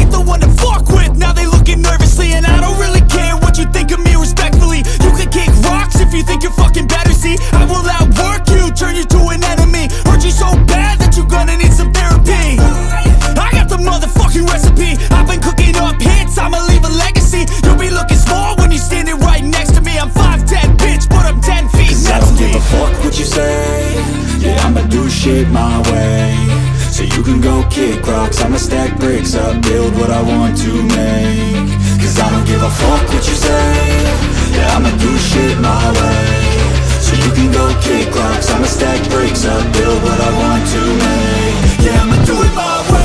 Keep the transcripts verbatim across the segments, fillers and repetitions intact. ain't the one to fuck with, now they looking nervously. And I don't really care what you think of me respectfully. You can kick rocks if you think you're fucking better, see. I will outwork you, turn you to an enemy. Hurt you so bad that you're gonna need some therapy. I got the motherfucking recipe. I've been cooking up hits, I'ma leave a legacy. You'll be looking small when you're standing right next to me. I'm five ten, bitch, but I'm ten feet next to me. Cause I don't give a fuck what you say. Yeah, I'ma do shit my way. So you can go kick rocks, I'ma stack bricks up, build what I want to make. Cause I don't give a fuck what you say. Yeah, I'ma do shit my way. So you can go kick rocks, I'ma stack bricks up, build what I want to make. Yeah, I'ma do it my way.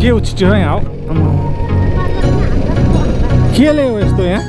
के उचित है यहाँ के ले यो यहाँ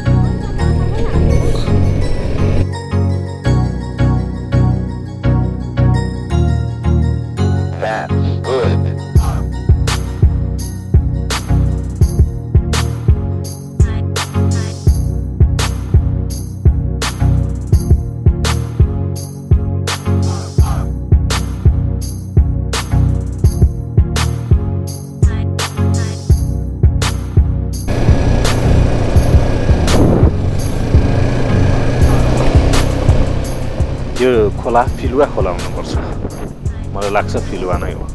खोला फिलुवा खोलाउनु पर्छ मलाई लाग्छ फिलुवा नै हो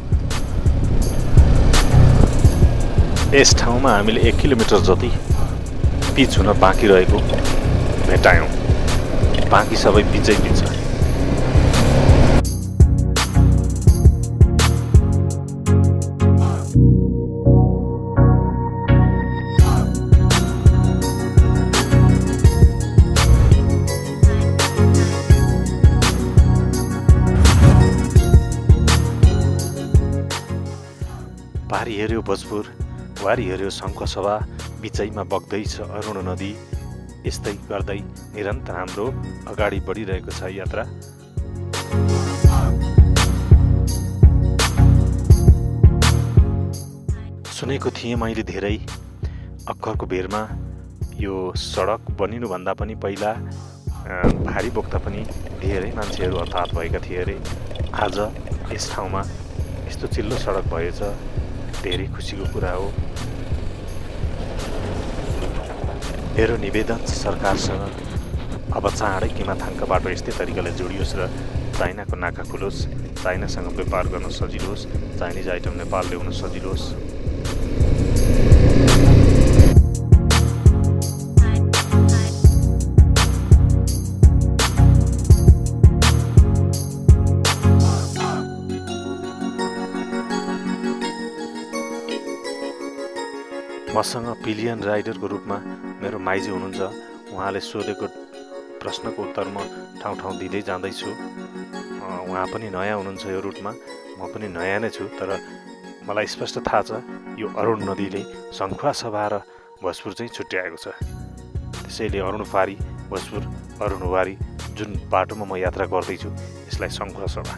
यस ठाउँमा हामीले एक किलोमिटर जति पिच हुन बाँकी रहेको भेटायौं बाँकी सबै पिचै पिच छ पारी हेर्यो भोजपुर वारी हेर्यो सङ्खुवा सभा बिचैमा बग्दै छ अरुण नदी यस्तै गर्दै निरन्तर हाम्रो अगाडि बढिरहेको छ यात्रा सुनेको थिएँ मैले धेरै अक्खरको भेरमा यो सडक बनिनु भन्दा पनि पहिला भारी बोक्दा पनि धेरै मान्छेहरू हताहत भएका थिए अरे आज यस ठाउँमा यस्तो चिल्लो सडक भएछ धेरै खुसीको कुरा हो मेरो निवेदन सरकारसँग अब चाँडै किमाथाङका बाटो यस्तै तरिकाले जोडियोस् र चाइनाको नाका खुलोस् चाइनासँग व्यापार गर्न सजिलोस् चाइनिज आइटम नेपाल ल्याउन सजिलोस् मसँग पिलियन राइडर को रूप में मेरो माइजी हुनुहुन्छ उहाँले सोधेको प्रश्नको उत्तर म ठाउँ ठाउँ दिदै जाँदै छु उहाँ पनि नयाँ हुनुहुन्छ यो रूटमा म पनि नयाँ नै छु तर मलाई स्पष्ट थाहा छ यो अरुण नदीले सङ्खुवा सभा र भोजपुर चाहिँ छुट्याएको छ त्यसैले अरुण फारी भोजपुर अरुण वारी जुन बाटोमा म यात्रा गर्दैछु यसलाई सङ्खुवा सभा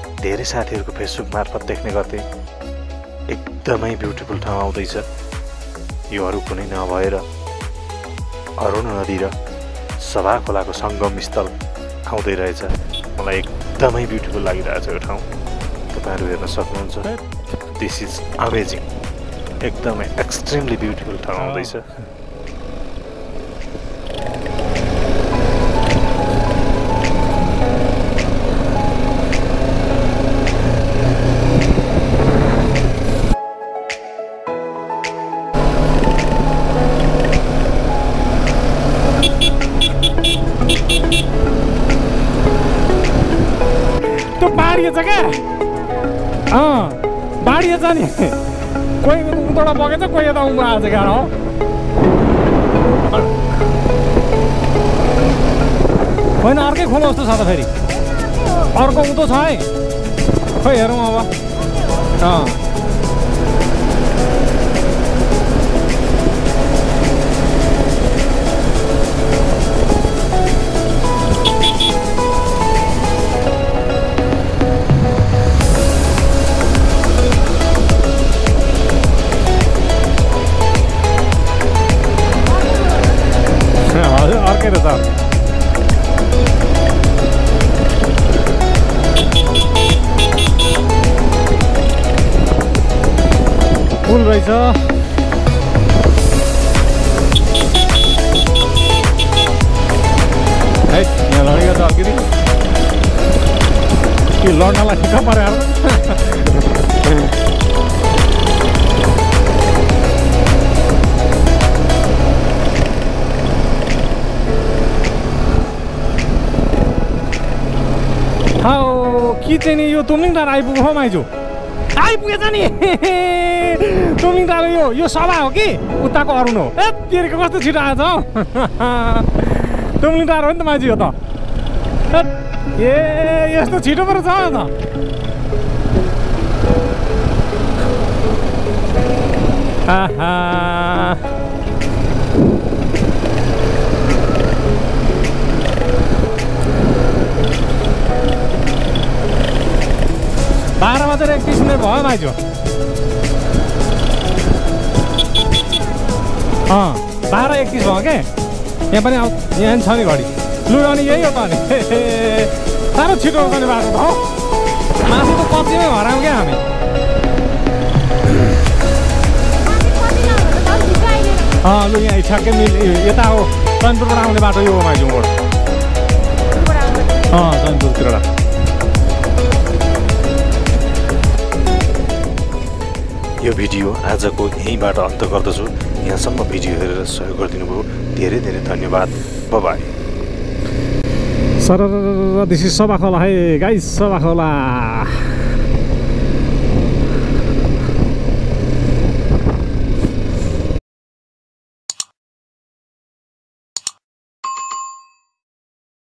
धेरै साथीहरुको फेसबुक मार्फत देख्ने गर्थे एकदमै ब्युटिफुल ठाउँ आउँदैछ यो अरु कुनै नभएर अरुण नदी र सभा खोलाको संगम स्थल आउँदै रहेछ मलाई एकदमै ब्युटिफुल लागिरहेछ यो ठाउँ तपाईहरु हेर्न सक्नुहुन्छ दिस इज अमेजिङ एकदमै एक्सट्रीमली ब्युटिफुल ठाउँ आउँदैछ कोई उता बगे कोई यता उम्र आज गाह्रो होइन अर्कै खोलो जस्तो छ त फेरि अर्को उतो छ है खोइ हेरौँ अब अँ पुल रहेछ। है यहाँ लगेगा तो आगे कि लौटना लगा मारे यार। हाँ कितने यो तुमने डर आईपू हो माइजो आईपू क्या नहीं तुमने डर यो यो साला हो कि उत्ता को अरुण हो ए तेरे को बस तो चिढ़ा जाओ तुमले टाढो नि त मान्छे हो त ए यस्तो छिटो परेछ त आहा बाह्र बजेर एकतिस मिनेट भयो मान्छे अँ बाह्र एकतिस भयो के यहाँ पनि यहाँ छ नि घडी लु अनि यही हो त अनि साह्रो छिटो आउने बाटो त हो मासु त कतिमै हरायौँ क्या हामी अँ लु यहाँ ठ्याक्कै मिल यता हो चन्दपुरबाट आउने बाटो यो हो माइजौँ अँ चन्दपुरतिरबाट यो भिडियो आजको यहीँबाट अन्त गर्दछु। यहाँसम्म भिडियो हेरेर सहयोग गरिदिनु भयो धेरै धेरै धन्यवाद। बाबाई सर दिस इज सभा खोला है गाइस सभा खोला।